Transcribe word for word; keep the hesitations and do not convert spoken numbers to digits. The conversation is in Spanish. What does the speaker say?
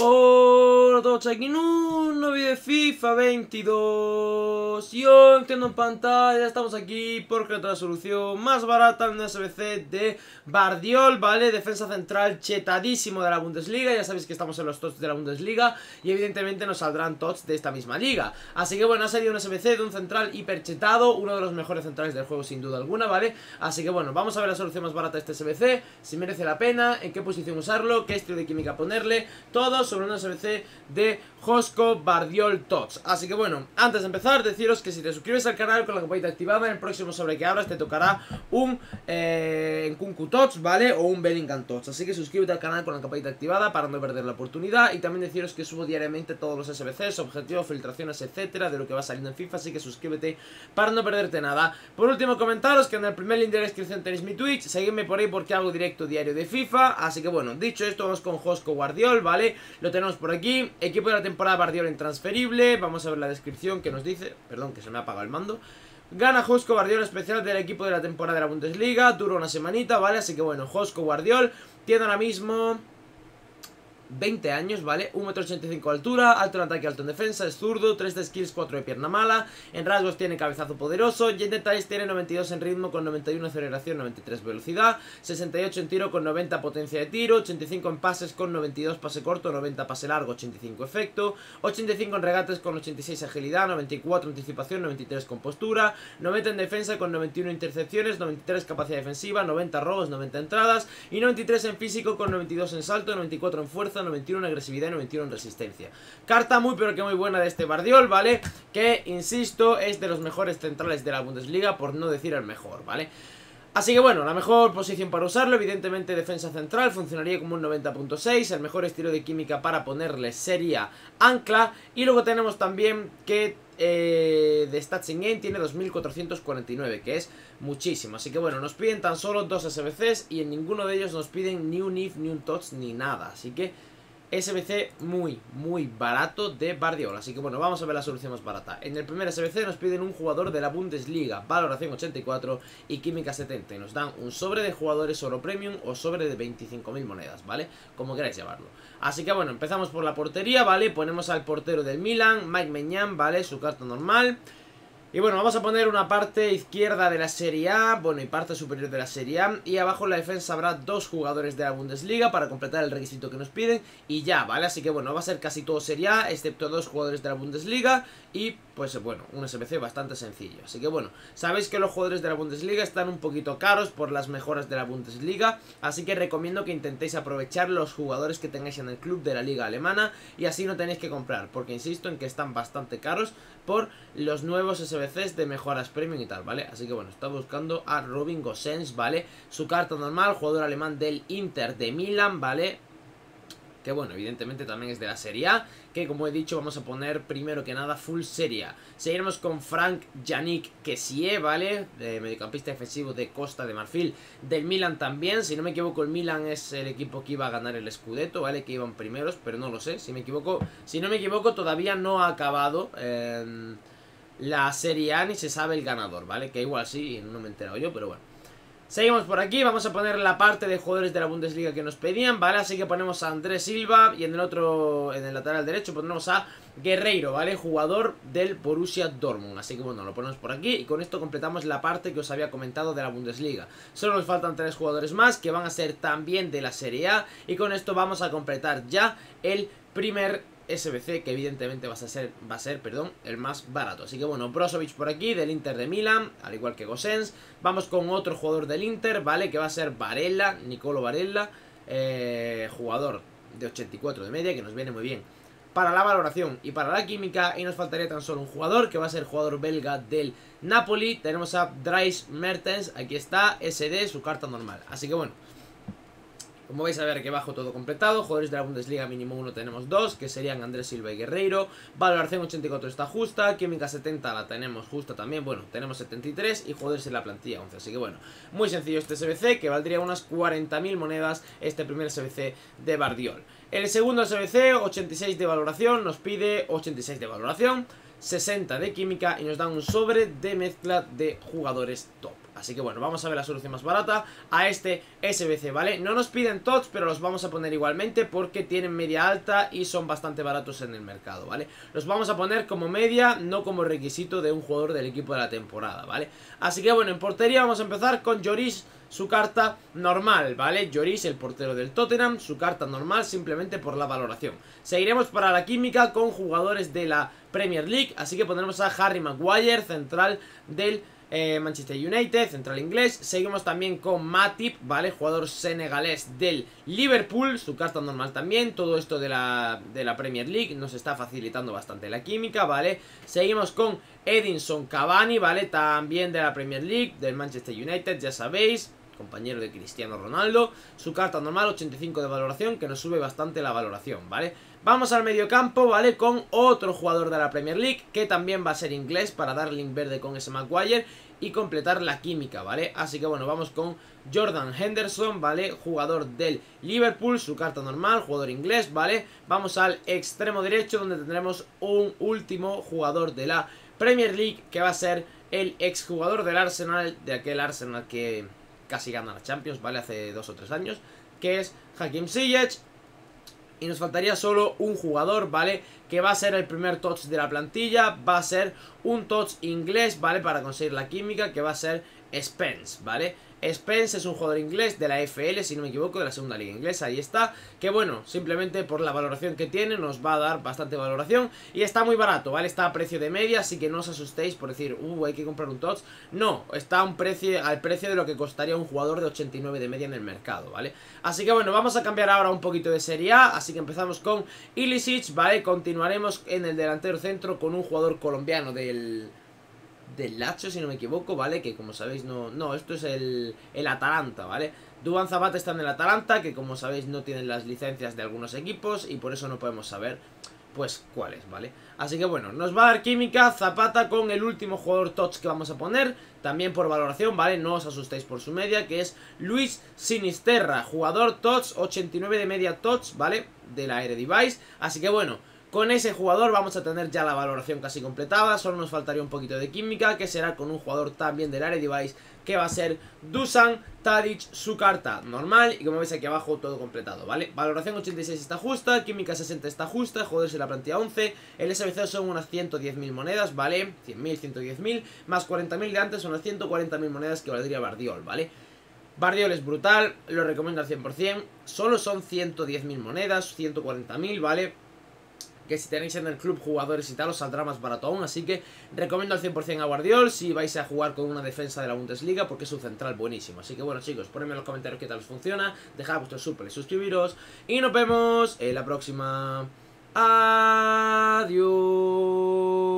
Hola a todos, aquí en un nuevo video de FIFA veintidós. Y hoy entiendo en pantalla, estamos aquí porque la solución más barata en un S B C de Gvardiol, ¿vale? Defensa central chetadísimo de la Bundesliga. Ya sabéis que estamos en los T O T S de la Bundesliga y evidentemente nos saldrán T O T S de esta misma liga. Así que bueno, ha salido un S B C de un central hiperchetado, uno de los mejores centrales del juego sin duda alguna, ¿vale? Así que bueno, vamos a ver la solución más barata de este S B C, si merece la pena, en qué posición usarlo, qué estilo de química ponerle, todos sobre un S B C de Josko Gvardiol T O T S. Así que bueno, antes de empezar, deciros que si te suscribes al canal con la campanita activada, en el próximo sobre que hablas te tocará un eh, Nkunku T O T S, ¿vale? O un Bellingham T O T S. Así que suscríbete al canal con la campanita activada para no perder la oportunidad. Y también deciros que subo diariamente todos los S B Cs, objetivos, filtraciones, etcétera, de lo que va saliendo en FIFA. Así que suscríbete para no perderte nada. Por último, comentaros que en el primer link de la descripción tenéis mi Twitch. Seguidme por ahí porque hago directo diario de FIFA. Así que bueno, dicho esto, vamos con Josko Gvardiol, ¿vale? Lo tenemos por aquí, equipo de la temporada Gvardiol intransferible, vamos a ver la descripción que nos dice, perdón que se me ha apagado el mando. Gana Josko Gvardiol especial del equipo de la temporada de la Bundesliga, dura una semanita, ¿vale? Así que bueno, Josko Gvardiol tiene ahora mismo veinte años, ¿vale? uno ochenta y cinco de altura, alto en ataque, alto en defensa, es zurdo, tres de skills, cuatro de pierna mala. En rasgos tiene cabezazo poderoso y en detalles tiene noventa y dos en ritmo con noventa y uno aceleración, noventa y tres velocidad, sesenta y ocho en tiro con noventa potencia de tiro, ochenta y cinco en pases con noventa y dos pase corto, noventa pase largo, ochenta y cinco efecto, ochenta y cinco en regates con ochenta y seis agilidad, noventa y cuatro anticipación, noventa y tres compostura, noventa en defensa con noventa y uno intercepciones, noventa y tres capacidad defensiva, noventa robos, noventa entradas y noventa y tres en físico con noventa y dos en salto, noventa y cuatro en fuerza, noventa y uno en agresividad y noventa y uno en resistencia. Carta muy pero que muy buena de este Gvardiol, ¿vale? Que, insisto, es de los mejores centrales de la Bundesliga, por no decir el mejor, ¿vale? Así que bueno, la mejor posición para usarlo, evidentemente defensa central, funcionaría como un noventa punto seis, el mejor estilo de química para ponerle sería ancla. Y luego tenemos también que eh, de Stats in Game tiene dos mil cuatrocientos cuarenta y nueve, que es muchísimo. Así que bueno, nos piden tan solo dos S B Cs y en ninguno de ellos nos piden ni un I F, ni un T O T S, ni nada, así que S B C muy, muy barato de Gvardiol. Así que bueno, vamos a ver la solución más barata. En el primer S B C nos piden un jugador de la Bundesliga, valoración ochenta y cuatro y química setenta, y nos dan un sobre de jugadores oro premium o sobre de veinticinco mil monedas, ¿vale? Como queráis llamarlo. Así que bueno, empezamos por la portería, ¿vale? Ponemos al portero del Milan, Mike Maignan, ¿vale? Su carta normal. Y bueno, vamos a poner una parte izquierda de la Serie A, bueno, y parte superior de la Serie A. Y abajo en la defensa habrá dos jugadores de la Bundesliga para completar el requisito que nos piden. Y ya, ¿vale? Así que bueno, va a ser casi todo Serie A, excepto dos jugadores de la Bundesliga. Y pues bueno, un S B C bastante sencillo. Así que bueno, sabéis que los jugadores de la Bundesliga están un poquito caros por las mejoras de la Bundesliga. Así que recomiendo que intentéis aprovechar los jugadores que tengáis en el club de la Liga Alemana. Y así no tenéis que comprar, porque insisto en que están bastante caros por los nuevos S B C de mejoras premium y tal, ¿vale? Así que bueno, está buscando a Robin Gosens, ¿vale? Su carta normal, jugador alemán del Inter de Milán, ¿vale? Que bueno, evidentemente también es de la Serie A, que como he dicho vamos a poner primero que nada full Serie A. Seguiremos con Frank Yannick Kessie, ¿vale? Eh, mediocampista defensivo de Costa de Marfil del Milan también. Si no me equivoco, el Milan es el equipo que iba a ganar el Scudetto, ¿vale? Que iban primeros, pero no lo sé, si me equivoco, si no me equivoco todavía no ha acabado eh... la Serie A ni se sabe el ganador, ¿vale? Que igual sí, no me he enterado yo, pero bueno. Seguimos por aquí, vamos a poner la parte de jugadores de la Bundesliga que nos pedían, ¿vale? Así que ponemos a André Silva y en el otro, en el lateral derecho ponemos a Guerreiro, ¿vale? Jugador del Borussia Dortmund. Así que bueno, lo ponemos por aquí y con esto completamos la parte que os había comentado de la Bundesliga. Solo nos faltan tres jugadores más que van a ser también de la Serie A y con esto vamos a completar ya el primer S B C, que evidentemente va a ser, va a ser perdón, el más barato. Así que bueno, Brozovic por aquí, del Inter de Milán, al igual que Gosens. Vamos con otro jugador del Inter, ¿vale? Que va a ser Barella, Nicolò Barella, eh, jugador de ochenta y cuatro de media, que nos viene muy bien para la valoración y para la química. Y nos faltaría tan solo un jugador, que va a ser el jugador belga del Napoli. Tenemos a Dries Mertens, aquí está, S D, su carta normal. Así que bueno, como vais a ver que bajo todo completado, jugadores de la Bundesliga mínimo uno tenemos dos, que serían Andrés Silva y Guerreiro. Valoración ochenta y cuatro está justa, química setenta la tenemos justa también, bueno, tenemos setenta y tres y jugadores en la plantilla once. Así que bueno, muy sencillo este S B C, que valdría unas cuarenta mil monedas este primer S B C de Gvardiol. El segundo S B C, ochenta y seis de valoración, nos pide ochenta y seis de valoración, sesenta de química y nos dan un sobre de mezcla de jugadores top. Así que bueno, vamos a ver la solución más barata a este S B C, ¿vale? No nos piden tots, pero los vamos a poner igualmente porque tienen media alta y son bastante baratos en el mercado, ¿vale? Los vamos a poner como media, no como requisito de un jugador del equipo de la temporada, ¿vale? Así que bueno, en portería vamos a empezar con Lloris, su carta normal, ¿vale? Lloris, el portero del Tottenham, su carta normal simplemente por la valoración. Seguiremos para la química con jugadores de la Premier League, así que pondremos a Harry Maguire, central del eh, Manchester United, central inglés. Seguimos también con Matip, ¿vale? Jugador senegalés del Liverpool, su carta normal también. Todo esto de la, de la Premier League nos está facilitando bastante la química, ¿vale? Seguimos con Edinson Cavani, ¿vale? También de la Premier League, del Manchester United, ya sabéis, compañero de Cristiano Ronaldo, su carta normal ochenta y cinco de valoración, que nos sube bastante la valoración, ¿vale? Vamos al mediocampo, ¿vale? Con otro jugador de la Premier League, que también va a ser inglés, para dar link verde con ese Maguire y completar la química, ¿vale? Así que bueno, vamos con Jordan Henderson, ¿vale? Jugador del Liverpool, su carta normal, jugador inglés, ¿vale? Vamos al extremo derecho, donde tendremos un último jugador de la Premier League, que va a ser el exjugador del Arsenal, de aquel Arsenal que casi gana la Champions, ¿vale? Hace dos o tres años, que es Hakim Ziyech. Y nos faltaría solo un jugador, ¿vale? Que va a ser el primer T O T S de la plantilla, va a ser un T O T S inglés, ¿vale? Para conseguir la química, que va a ser Spence, ¿vale? Spence es un jugador inglés de la F L, si no me equivoco, de la segunda liga inglesa, ahí está. Que bueno, simplemente por la valoración que tiene nos va a dar bastante valoración y está muy barato, ¿vale? Está a precio de media, así que no os asustéis por decir, uh, hay que comprar un T O T S. No, está a un precio, al precio de lo que costaría un jugador de ochenta y nueve de media en el mercado, ¿vale? Así que bueno, vamos a cambiar ahora un poquito de Serie A, así que empezamos con Ilišić, ¿vale? Continuaremos en el delantero centro con un jugador colombiano del... del Lazio, si no me equivoco, ¿vale? Que como sabéis no... No, esto es el, el Atalanta, ¿vale? Duván Zapata está en el Atalanta, que como sabéis no tienen las licencias de algunos equipos y por eso no podemos saber, pues, cuáles, ¿vale? Así que bueno, nos va a dar química Zapata con el último jugador T O T S que vamos a poner, también por valoración, ¿vale? No os asustéis por su media, que es Luis Sinisterra, jugador T O T S, ochenta y nueve de media T O T S, ¿vale? De la Eredivisie, así que bueno, con ese jugador vamos a tener ya la valoración casi completada, solo nos faltaría un poquito de química, que será con un jugador también del Eredivisie, que va a ser Dusan Tadic, su carta normal, y como veis aquí abajo todo completado, ¿vale? Valoración ochenta y seis está justa, química sesenta está justa, jugadores de la plantilla once, el S B C son unas ciento diez mil monedas, ¿vale? cien mil, ciento diez mil, más cuarenta mil de antes, son unas ciento cuarenta mil monedas que valdría Gvardiol, ¿vale? Gvardiol es brutal, lo recomiendo al cien por cien, solo son ciento diez mil monedas, ciento cuarenta mil, ¿vale? Que si tenéis en el club jugadores y tal os saldrá más barato aún, así que recomiendo al cien por cien a Gvardiol si vais a jugar con una defensa de la Bundesliga, porque es un central buenísimo. Así que bueno chicos, ponedme en los comentarios qué tal os funciona, dejad vuestro super y suscribiros y nos vemos en la próxima. Adiós.